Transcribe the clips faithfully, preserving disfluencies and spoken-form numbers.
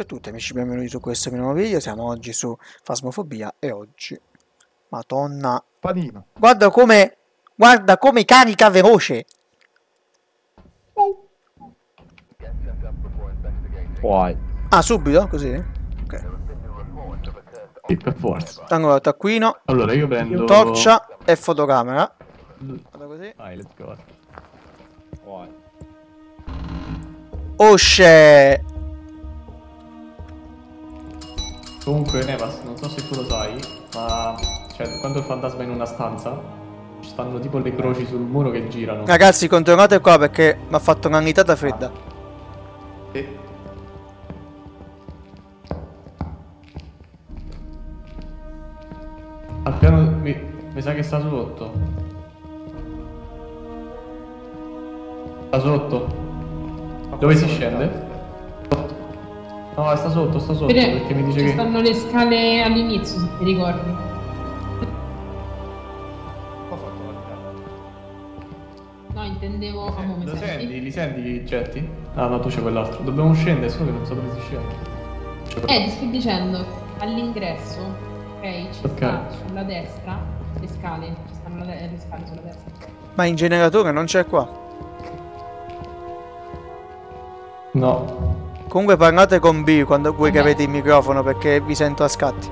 Ciao a tutti amici, benvenuti su questo mio nuovo video. Siamo oggi su Phasmophobia e oggi... Madonna... Panino. Guarda come... Guarda come carica veloce! Oh. Poi. Ah, subito? Così? Ok. Sì, per forza. Tengo il taccuino. Allora io prendo... torcia e fotocamera. Vado così. Vai, let's go. Poi. Osce! Comunque Nevas, non so se tu lo sai, ma cioè, quando il fantasma è in una stanza ci stanno tipo le croci sul muro che girano. Ragazzi, controllate qua perché mi ha fatto una nitata fredda. Ah. Sì. Al piano... Mi, mi sa che sta sotto. Sta sotto. Dove si scende? No, sta sotto, sta sotto, Bene, perché mi dice ci che... stanno le scale all'inizio, se ti ricordi. Ho fatto la vita. No, intendevo... Lo, sen lo senti? Li senti gli getti? Ah, no, tu c'è quell'altro. Dobbiamo scendere, solo che non so dove si scende. Eh, ti sto dicendo, all'ingresso, ok, ci okay. sta sulla destra le scale, ci stanno le, le scale sulla destra. Ma in generatore non c'è qua? No. Comunque parlate con B quando voi che avete il microfono perché vi sento a scatti.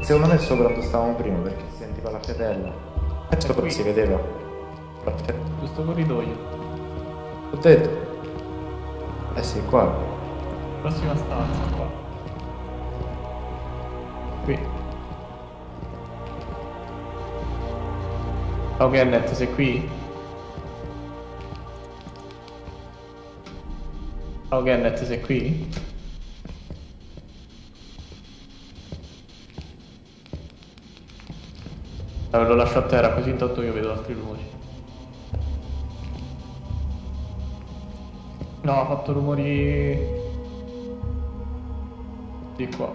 Secondo me è sopra dove stavamo prima perché si sentiva la fetella. E sopra si vedeva. Giusto corridoio. Ho detto. Eh sì, qua. Prossima stanza, qua. Qui. Ok, Annette, sei qui? Ok, Annette, sei qui? Allora, lo lascio a terra, così intanto io vedo altri luci. No, ha fatto rumori di qua.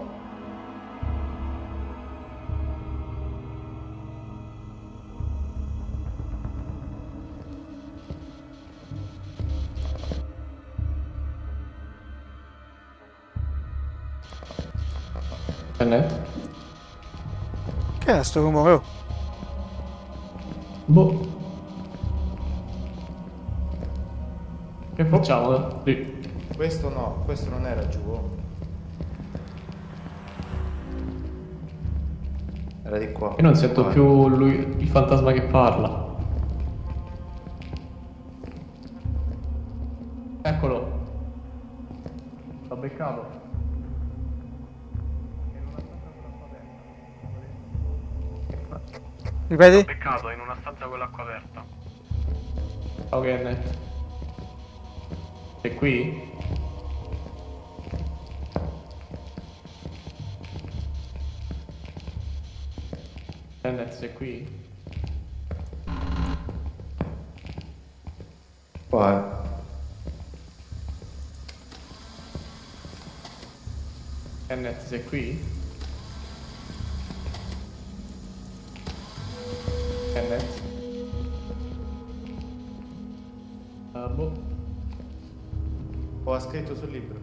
Annette? Che è sto rumore? Boh. Che facciamo? Sì. Questo no, questo non era giù. Era di qua. Io non sento qua. Più lui, il fantasma che parla. Eccolo. L'ha beccato. Ripeti? L'ha beccato in una stanza con l'acqua aperta. Ok, Annette. Sei qui? Annette, sei qui? Qua. Annette, sei qui? Annette? Ah, boh. Oh, ha scritto sul libro.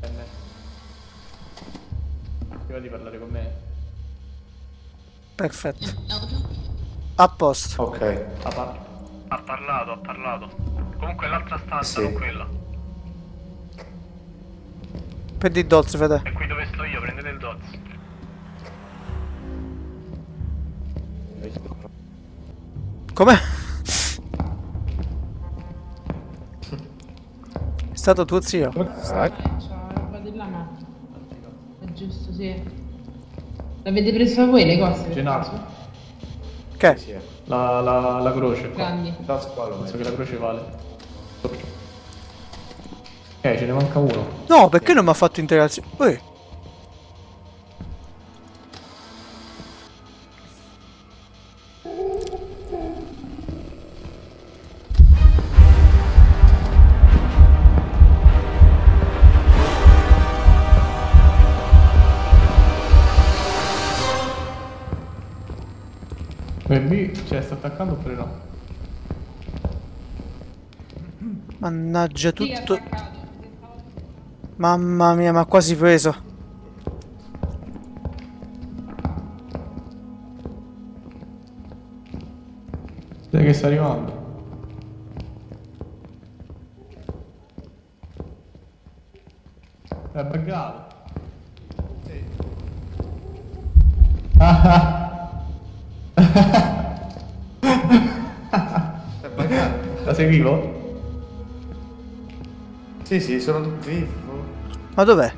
Bene. Ti va di parlare con me? Perfetto. A posto. Ok. Ha, par ha parlato, ha parlato. Comunque l'altra stanza, sì. Non quella. Prendi il D O T S, vede. E qui dove sto io, prendete il D O T S. Com'è? È stato tuo zio. Ah, eh, c'ha la roba della macchina. È giusto, sì. L'avete preso voi le cose? Genaro. Che? Sì, la, la, la croce qua. Da squalo, penso che la croce vale. Ok, ce ne manca uno. No, perché non mi ha fatto interazione? Uè. B, cioè sta attaccando oppure no? Mannaggia tutto. Mamma mia, ma quasi preso. Sai che sta arrivando? È buggato. Sì. Ah, la sei vivo? Sì, sì, sono vivo. Ma dov'è?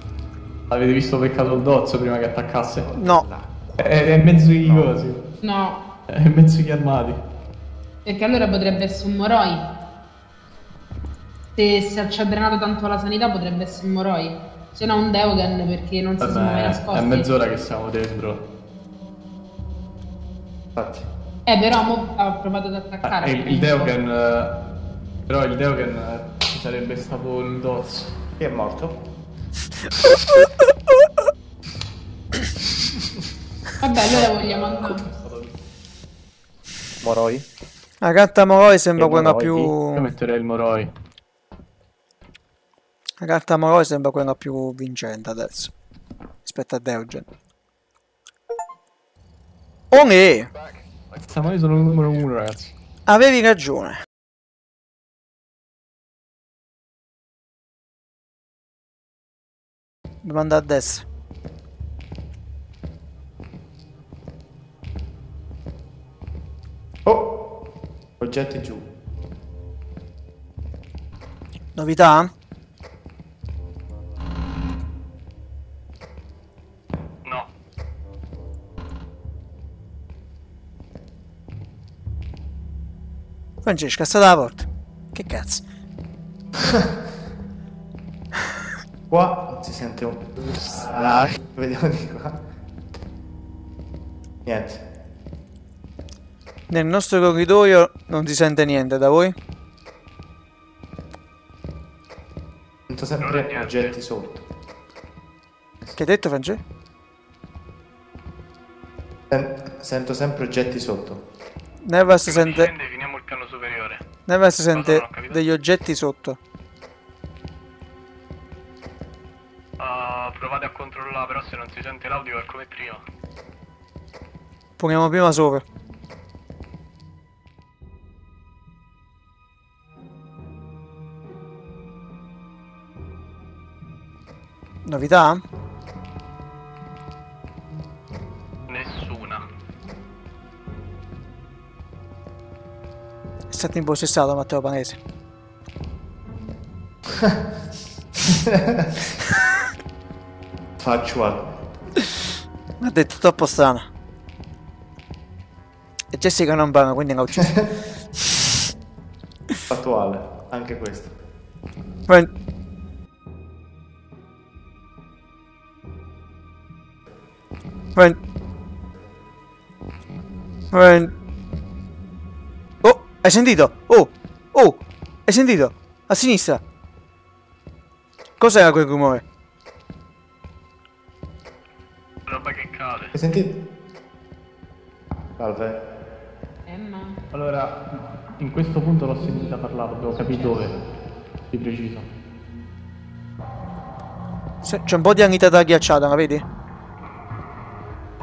Avete visto peccato il dozzo prima che attaccasse? No. È, è in mezzo ai no. cosi. No. È in mezzo agli armati. Perché allora potrebbe essere un Moroi. Se, se ci ha drenato tanto la sanità potrebbe essere un Moroi. Se no un Deogen perché non si sono mai nascosti. È mezz'ora che siamo dentro. Infatti. Eh però mo ha provato ad attaccare. Eh, il Deogen eh, però il Deogen eh, sarebbe stato il D O T S. Chi è morto? Vabbè allora vogliamo andare. Moroi? La carta Moroi sembra quella più... Io metterei il Moroi. La carta Moroi sembra quella più vincente adesso rispetto a Deogen. Oh ne! Io sono il numero uno, ragazzi. Avevi ragione. Dobbiamo andare a destra. Oh! Oggetti giù. Novità? Francesca, è stata la porta. Che cazzo? Qua non si sente un... Ah, vediamo di qua. Niente. Nel nostro corridoio non si sente niente, da voi? Sento sempre oggetti sotto. Che hai detto, Francesca? Sento sempre oggetti sotto. Nevas sente... superiore. Nevas sente degli oggetti sotto. Uh, provate a controllare, però se non si sente l'audio è come prima. Poniamo prima sopra. Novità? È stato impossessato Matteo Panese. Factual. Mi ha detto troppo strano. E Jessica non brano, quindi l'ha ucciso. Fattuale, anche questo. Beh. Beh. Beh. Hai sentito? Oh! Oh! Hai sentito? A sinistra! Cos'era quel rumore? Roba che cade. Hai sentito? Salve. Emma. Allora, in questo punto l'ho sentita parlare, devo capire dove. Di preciso. C'è un po' di anidata agghiacciata, la vedi?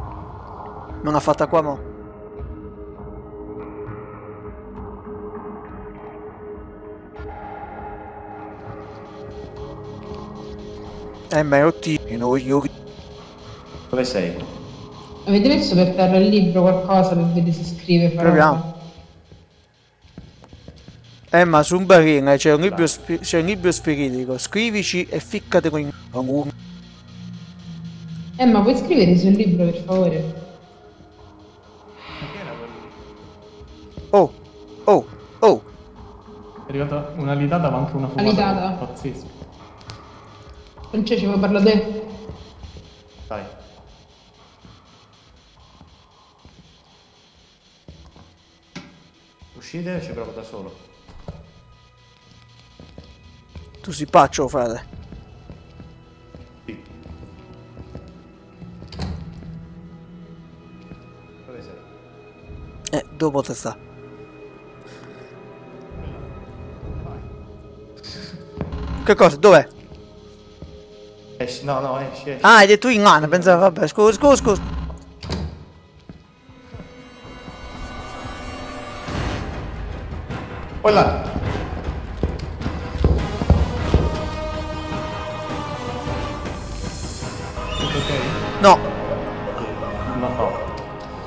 Non l'ha fatta qua, mo'. Eh ma è ottimo, io... Dove sei? Avete messo per terra il libro qualcosa per vedere se scrive? Proviamo. Eh ma su un barino c'è un libro, c'è un libro spiritico, scrivici e ficcate con... Eh ma puoi scrivere sul libro per favore? Oh, oh, oh! È arrivata una litata ma anche una fumata pazzesca. Francesco, vuoi parlare a te? Dai. Uscite e ci provo da solo. Tu si paccio, frate. Sì. Dove sei? Eh, dopo te sta. Che cosa? Dov'è? Esci, no, no, esci, esci. Ah, hai detto in mano, pensavo, vabbè, scusa, scusa, scusa. Oh là. No. No, no.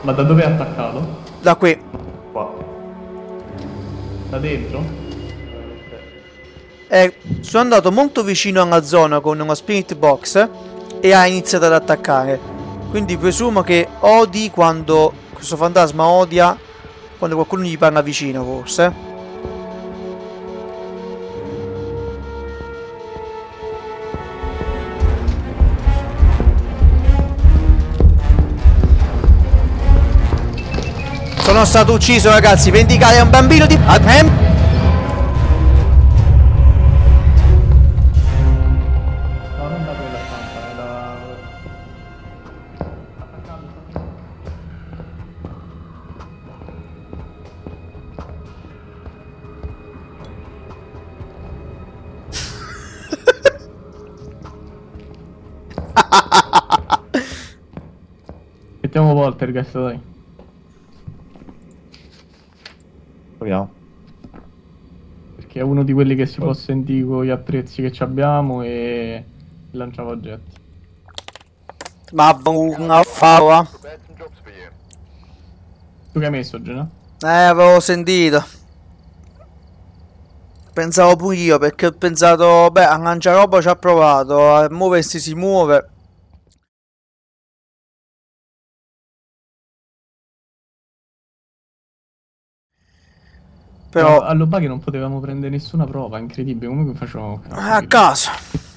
Ma da dove è attaccato? Da qui. Qua. Da dentro? Eh, sono andato molto vicino alla zona con uno spirit box e ha iniziato ad attaccare. Quindi presumo che odi quando... questo fantasma odia quando qualcuno gli parla vicino, forse. Sono stato ucciso, ragazzi, vendicare un bambino di... Mettiamo Poltergeist, dai. Proviamo. Perché è uno di quelli che si può sentire con gli attrezzi che abbiamo e lanciava oggetti. Ma una fava. Tu che hai messo, Geno? Eh, avevo sentito. Pensavo pure io, perché ho pensato, beh, a lanciaroba ci ha provato, a muoversi si muove. Però... all'O B A che non potevamo prendere nessuna prova, incredibile, comunque facciamo... a caso!